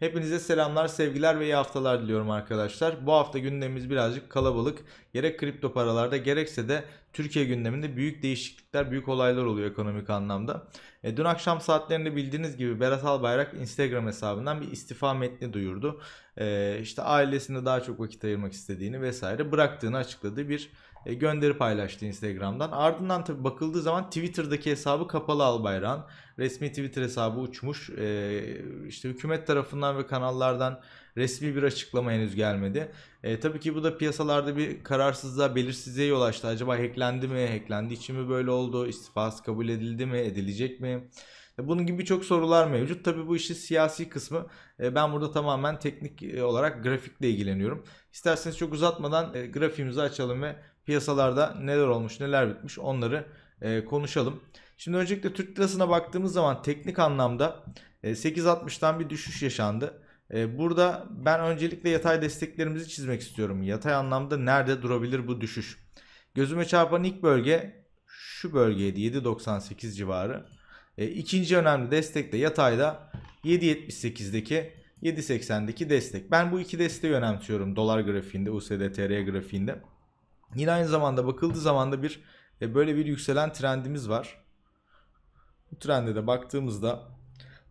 Hepinize selamlar, sevgiler ve iyi haftalar diliyorum arkadaşlar. Bu hafta gündemimiz birazcık kalabalık. Gerek kripto paralarda gerekse de Türkiye gündeminde büyük değişiklikler, büyük olaylar oluyor ekonomik anlamda. Dün akşam saatlerinde bildiğiniz gibi Berat Albayrak Instagram hesabından bir istifa metni duyurdu. İşte ailesine daha çok vakit ayırmak istediğini vesaire bıraktığını açıkladığı bir gönderi paylaştı Instagram'dan. Ardından tabi bakıldığı zaman Twitter'daki hesabı kapalı Albayrak'ın. Resmi Twitter hesabı uçmuş. İşte hükümet tarafından ve kanallardan resmi bir açıklama henüz gelmedi. Tabii ki bu da piyasalarda bir kararsızlığa, belirsizliğe yol açtı. Acaba hacklendi mi, hacklendiği için mi böyle oldu, istifası kabul edildi mi, edilecek mi? Bunun gibi çok sorular mevcut. Tabii bu işin siyasi kısmı. Ben burada tamamen teknik olarak grafikle ilgileniyorum. İsterseniz çok uzatmadan grafiğimizi açalım ve piyasalarda neler olmuş, neler bitmiş onları konuşalım. Şimdi öncelikle Türk lirasına baktığımız zaman teknik anlamda 8.60'dan bir düşüş yaşandı. Burada ben öncelikle yatay desteklerimizi çizmek istiyorum. Yatay anlamda nerede durabilir bu düşüş? Gözüme çarpan ilk bölge şu bölgeydi, 7.98 civarı. İkinci önemli destek de yatayda 7.78'deki 7.80'deki destek. Ben bu iki desteği önemsiyorum dolar grafiğinde, USD/TRY grafiğinde. Yine aynı zamanda bakıldığı zaman da bir böyle bir yükselen trendimiz var. Bu trende de baktığımızda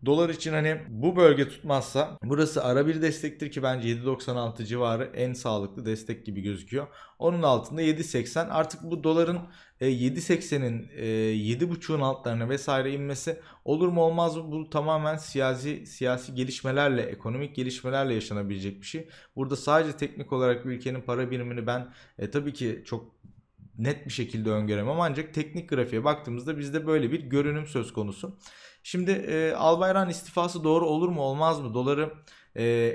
dolar için hani bu bölge tutmazsa burası ara bir destektir ki bence 7.96 civarı en sağlıklı destek gibi gözüküyor. Onun altında 7.80, artık bu doların 7.80'in 7.5'un altlarına vesaire inmesi olur mu olmaz mı? Bu tamamen siyasi gelişmelerle, ekonomik gelişmelerle yaşanabilecek bir şey. Burada sadece teknik olarak ülkenin para birimini ben tabii ki çok net bir şekilde öngöremem, ancak teknik grafiğe baktığımızda bizde böyle bir görünüm söz konusu. Şimdi Albayrak'ın istifası doğru olur mu olmaz mı? Doları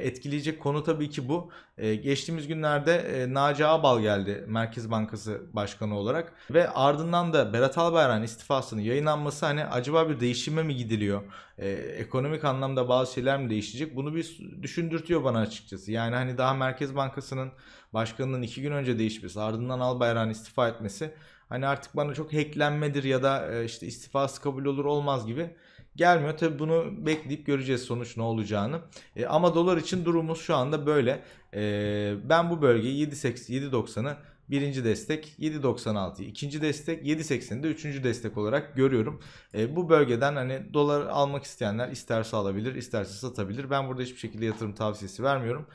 etkileyecek konu tabii ki bu. Geçtiğimiz günlerde Naci Ağbal geldi Merkez Bankası Başkanı olarak ve ardından da Berat Albayrak'ın istifasının yayınlanması, hani acaba bir değişime mi gidiliyor? Ekonomik anlamda bazı şeyler mi değişecek? Bunu bir düşündürtüyor bana açıkçası. Yani hani daha Merkez Bankası'nın başkanının 2 gün önce değişmesi, ardından Albayrak'ın istifa etmesi, hani artık bana çok hacklenmedir ya da işte istifası kabul olur olmaz gibi gelmiyor. Tabi bunu bekleyip göreceğiz sonuç ne olacağını. Ama dolar için durumumuz şu anda böyle. Ben bu bölgeyi 7.90'ı birinci destek, 7.96'yı ikinci destek, 7.80'i de üçüncü destek olarak görüyorum. Bu bölgeden hani dolar almak isteyenler isterse alabilir, isterse satabilir. Ben burada hiçbir şekilde yatırım tavsiyesi vermiyorum.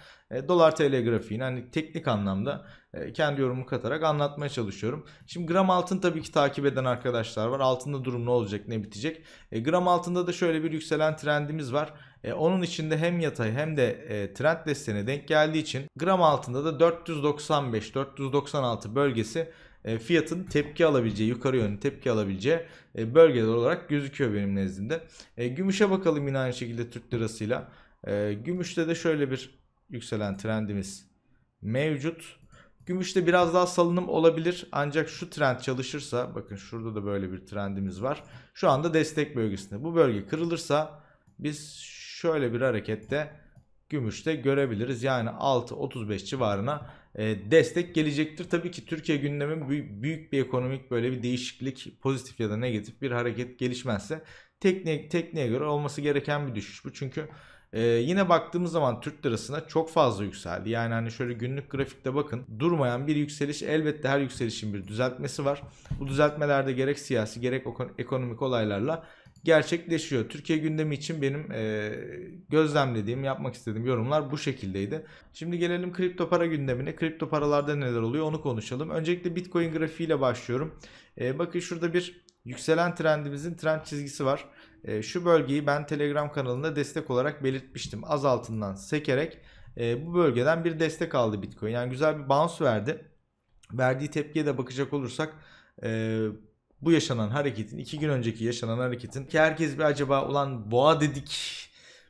Dolar TL grafiğini hani teknik anlamda kendi yorumumu katarak anlatmaya çalışıyorum. Şimdi gram altın tabii ki takip eden arkadaşlar var. Altında durum ne olacak, ne bitecek? Gram altında da şöyle bir yükselen trendimiz var. Onun içinde hem yatay hem de trend desteğine denk geldiği için gram altında da 495-496 bölgesi fiyatın tepki alabileceği, yukarı yönlü tepki alabileceği bölgeler olarak gözüküyor benim nezdimde. Gümüşe bakalım yine aynı şekilde Türk lirasıyla. Gümüşte de şöyle bir yükselen trendimiz mevcut. Gümüşte biraz daha salınım olabilir, ancak şu trend çalışırsa, bakın şurada da böyle bir trendimiz var. Şu anda destek bölgesinde. Bu bölge kırılırsa biz şöyle bir harekette gümüşte görebiliriz. Yani 6.35 civarına destek gelecektir. Tabii ki Türkiye gündemi büyük bir ekonomik böyle bir değişiklik, pozitif ya da negatif bir hareket gelişmezse tekniğe göre olması gereken bir düşüş bu. Çünkü yine baktığımız zaman Türk lirasına çok fazla yükseldi. Yani hani şöyle günlük grafikte bakın, durmayan bir yükseliş. Elbette her yükselişin bir düzeltmesi var. Bu düzeltmelerde gerek siyasi gerek ekonomik olaylarla gerçekleşiyor. Türkiye gündemi için benim gözlemlediğim, yapmak istediğim yorumlar bu şekildeydi. Şimdi gelelim kripto para gündemine. Kripto paralarda neler oluyor onu konuşalım. Öncelikle Bitcoin grafiğiyle başlıyorum. Bakın şurada bir yükselen trendimizin trend çizgisi var. Şu bölgeyi ben Telegram kanalında destek olarak belirtmiştim. Az altından sekerek bu bölgeden bir destek aldı Bitcoin. Yani güzel bir bounce verdi. Verdiği tepkiye de bakacak olursak bu yaşanan hareketin, 2 gün önceki yaşanan hareketin, ki herkes bir acaba ulan boğa dedik,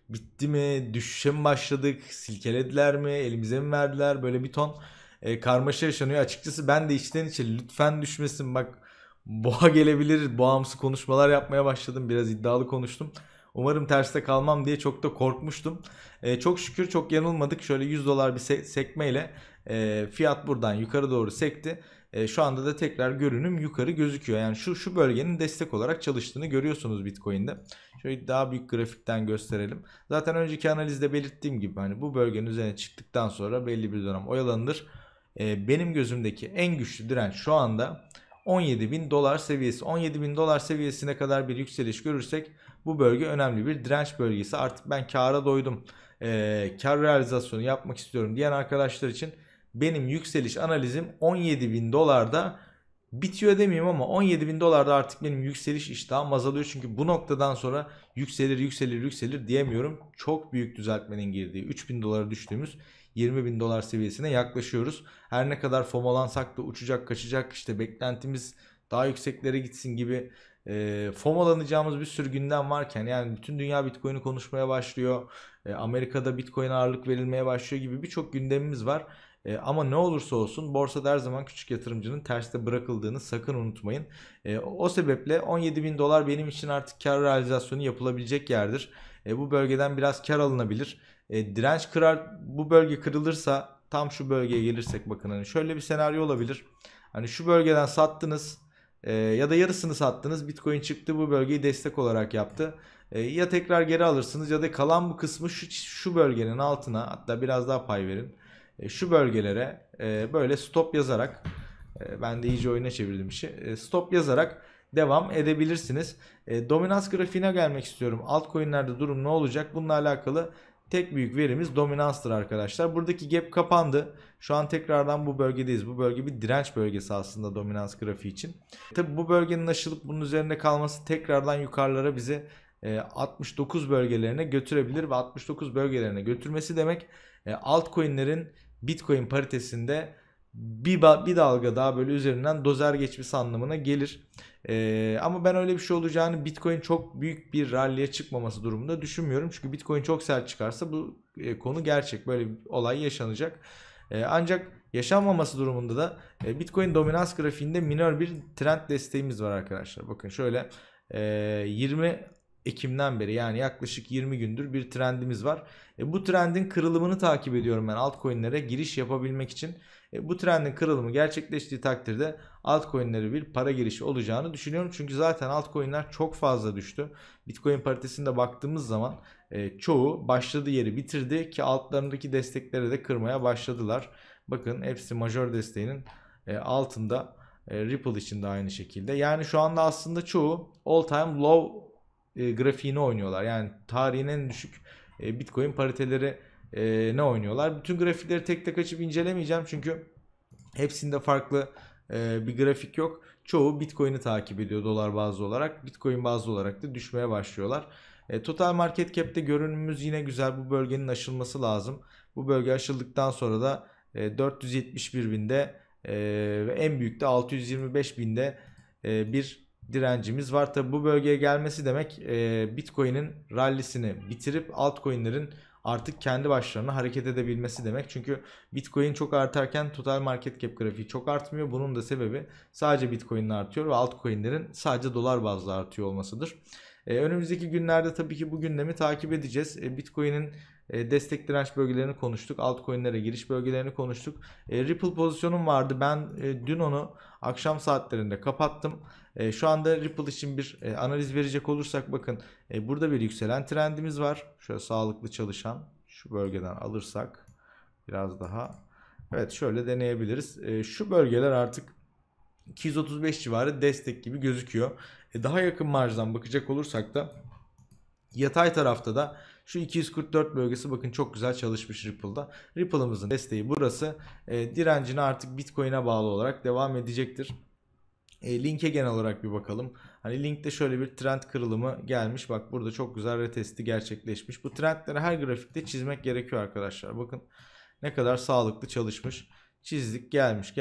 bitti mi, düşüşe mi başladık, silkelediler mi, elimize mi verdiler, böyle bir ton karmaşa yaşanıyor. Açıkçası ben de içten içe lütfen düşmesin, bak boğa gelebilir, boğamsı konuşmalar yapmaya başladım, biraz iddialı konuştum. Umarım terste kalmam diye çok da korkmuştum. Çok şükür çok yanılmadık. Şöyle 100 dolar bir sekmeyle fiyat buradan yukarı doğru sekti. Şu anda da tekrar görünüm yukarı gözüküyor. Yani şu bölgenin destek olarak çalıştığını görüyorsunuz Bitcoin'de. Şöyle daha büyük grafikten gösterelim. Zaten önceki analizde belirttiğim gibi hani bu bölgenin üzerine çıktıktan sonra belli bir dönem oyalanır. Benim gözümdeki en güçlü direnç şu anda $17.000 seviyesi. $17.000 seviyesine kadar bir yükseliş görürsek bu bölge önemli bir direnç bölgesi. Artık ben kâra doydum, kâr realizasyonu yapmak istiyorum diyen arkadaşlar için benim yükseliş analizim $17.000'da bitiyor demeyeyim ama $17.000'da artık benim yükseliş iştahım azalıyor. Çünkü bu noktadan sonra yükselir diyemiyorum. Çok büyük düzeltmenin girdiği $3.000'a düştüğümüz $20.000 seviyesine yaklaşıyoruz. Her ne kadar FOMO'lansak da uçacak kaçacak işte beklentimiz daha yükseklere gitsin gibi FOMO'lanacağımız bir sürü gündem varken yani bütün dünya Bitcoin'i konuşmaya başlıyor. Amerika'da Bitcoin'e ağırlık verilmeye başlıyor gibi birçok gündemimiz var. Ama ne olursa olsun borsada her zaman küçük yatırımcının terste bırakıldığını sakın unutmayın. O sebeple $17.000 benim için artık kar realizasyonu yapılabilecek yerdir. Bu bölgeden biraz kar alınabilir. Direnç kırar, bu bölge kırılırsa tam şu bölgeye gelirsek bakın hani şöyle bir senaryo olabilir. Hani şu bölgeden sattınız ya da yarısını sattınız, Bitcoin çıktı bu bölgeyi destek olarak yaptı. Ya tekrar geri alırsınız ya da kalan bu kısmı şu bölgenin altına, hatta biraz daha pay verin. Şu bölgelere böyle stop yazarak, ben de iyice oyuna çevirdim işi, stop yazarak devam edebilirsiniz. Dominans grafiğine gelmek istiyorum. Altcoin'lerde durum ne olacak? Bununla alakalı tek büyük verimiz dominanstır arkadaşlar. Buradaki gap kapandı. Şu an tekrardan bu bölgedeyiz. Bu bölge bir direnç bölgesi aslında dominans grafiği için. Tabi bu bölgenin aşılıp bunun üzerinde kalması tekrardan yukarılara bizi 69 bölgelerine götürebilir ve 69 bölgelerine götürmesi demek altcoin'lerin Bitcoin paritesinde bir dalga daha böyle üzerinden dozer geçmesi anlamına gelir. Ama ben öyle bir şey olacağını Bitcoin çok büyük bir ralliye çıkmaması durumunda düşünmüyorum. Çünkü Bitcoin çok sert çıkarsa bu konu gerçek. Böyle bir olay yaşanacak. Ancak yaşanmaması durumunda da Bitcoin dominans grafiğinde minor bir trend desteğimiz var arkadaşlar. Bakın şöyle 20 Ekim'den beri yani yaklaşık 20 gündür bir trendimiz var. Bu trendin kırılımını takip ediyorum ben altcoin'lere giriş yapabilmek için. Bu trendin kırılımı gerçekleştiği takdirde altcoin'lere bir para girişi olacağını düşünüyorum. Çünkü zaten altcoin'ler çok fazla düştü. Bitcoin paritesinde baktığımız zaman çoğu başladığı yeri bitirdi ki altlarındaki destekleri de kırmaya başladılar. Bakın hepsi majör desteğinin altında. Ripple için de aynı şekilde. Yani şu anda aslında çoğu all time low grafiğini oynuyorlar. Yani tarihin en düşük Bitcoin pariteleri ne oynuyorlar. Bütün grafikleri tek tek açıp incelemeyeceğim. Çünkü hepsinde farklı bir grafik yok. Çoğu Bitcoin'i takip ediyor dolar bazlı olarak. Bitcoin bazlı olarak da düşmeye başlıyorlar. Total market cap'te görünümümüz yine güzel. Bu bölgenin aşılması lazım. Bu bölge aşıldıktan sonra da 471.000'de ve en büyük de 625.000'de bir direncimiz var. Tabi bu bölgeye gelmesi demek Bitcoin'in rallisini bitirip altcoin'lerin artık kendi başlarına hareket edebilmesi demek. Çünkü Bitcoin çok artarken total market cap grafiği çok artmıyor. Bunun da sebebi sadece Bitcoin'in artıyor ve altcoin'lerin sadece dolar bazlı artıyor olmasıdır. Önümüzdeki günlerde tabii ki bu gündemi takip edeceğiz. Bitcoin'in destek direnç bölgelerini konuştuk. Altcoin'lere giriş bölgelerini konuştuk. Ripple pozisyonum vardı. Ben dün onu akşam saatlerinde kapattım. Şu anda Ripple için bir analiz verecek olursak bakın burada bir yükselen trendimiz var. Şöyle sağlıklı çalışan şu bölgeden alırsak biraz daha. Evet şöyle deneyebiliriz. Şu bölgeler artık 235 civarı destek gibi gözüküyor. Daha yakın marjdan bakacak olursak da yatay tarafta da şu 244 bölgesi bakın çok güzel çalışmış Ripple'da. Ripple'ımızın desteği burası. Direncine artık Bitcoin'e bağlı olarak devam edecektir. Link'e genel olarak bir bakalım. Hani Link'te şöyle bir trend kırılımı gelmiş. Bak burada çok güzel retesti gerçekleşmiş. Bu trendleri her grafikte çizmek gerekiyor arkadaşlar. Bakın ne kadar sağlıklı çalışmış. Çizdik gelmiş.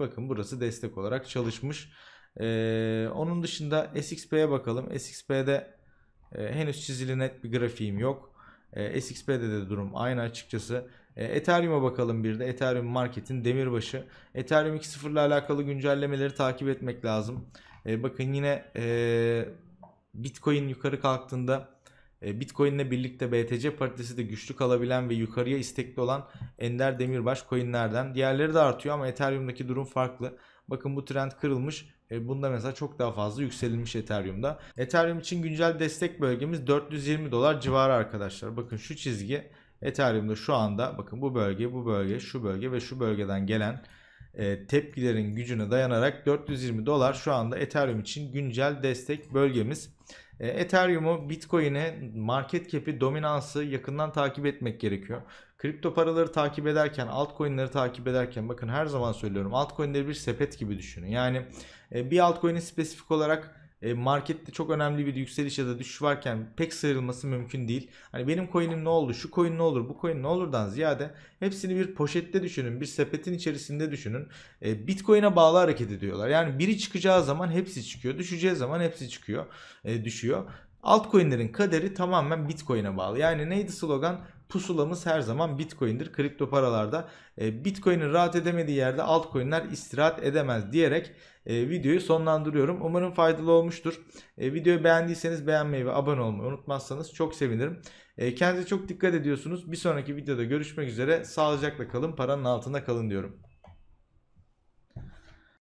Bakın burası destek olarak çalışmış. Onun dışında SXP'ye bakalım. SXP'de henüz çizili net bir grafiğim yok. SXP'de de durum aynı açıkçası. Ethereum'a bakalım bir de. Ethereum marketin demirbaşı. Ethereum 2.0 ile alakalı güncellemeleri takip etmek lazım. Bakın yine Bitcoin yukarı kalktığında Bitcoin ile birlikte BTC paritesi de güçlü kalabilen ve yukarıya istekli olan ender demirbaş coinlerden. Diğerleri de artıyor ama Ethereum'daki durum farklı. Bakın bu trend kırılmış. Bunda mesela çok daha fazla yükselilmiş Ethereum'da. Ethereum için güncel destek bölgemiz 420 dolar civarı arkadaşlar. Bakın şu çizgi Ethereum'da şu anda, bakın bu bölge, bu bölge, şu bölge ve şu bölgeden gelen tepkilerin gücüne dayanarak 420 dolar şu anda Ethereum için güncel destek bölgemiz. Ethereum'u, Bitcoin'e, market cap'i, dominansı yakından takip etmek gerekiyor. Kripto paraları takip ederken, altcoin'leri takip ederken, bakın her zaman söylüyorum, altcoin'leri bir sepet gibi düşünün. Yani bir altcoin'in spesifik olarak markette çok önemli bir yükseliş ya da düşüş varken pek sıyrılması mümkün değil. Hani benim coin'im ne oldu, şu coin ne olur, bu coin ne olurdan ziyade hepsini bir poşette düşünün, bir sepetin içerisinde düşünün. Bitcoin'e bağlı hareket ediyorlar. Yani biri çıkacağı zaman hepsi çıkıyor, düşeceği zaman hepsi çıkıyor, düşüyor. Altcoin'lerin kaderi tamamen Bitcoin'e bağlı. Yani neydi slogan? Pusulamız her zaman Bitcoin'dir kripto paralarda. Bitcoin'in rahat edemediği yerde altcoin'ler istirahat edemez diyerek videoyu sonlandırıyorum. Umarım faydalı olmuştur. Videoyu beğendiyseniz beğenmeyi ve abone olmayı unutmazsanız çok sevinirim. Kendinize çok dikkat ediyorsunuz. Bir sonraki videoda görüşmek üzere. Sağlıcakla kalın, paranın altında kalın diyorum.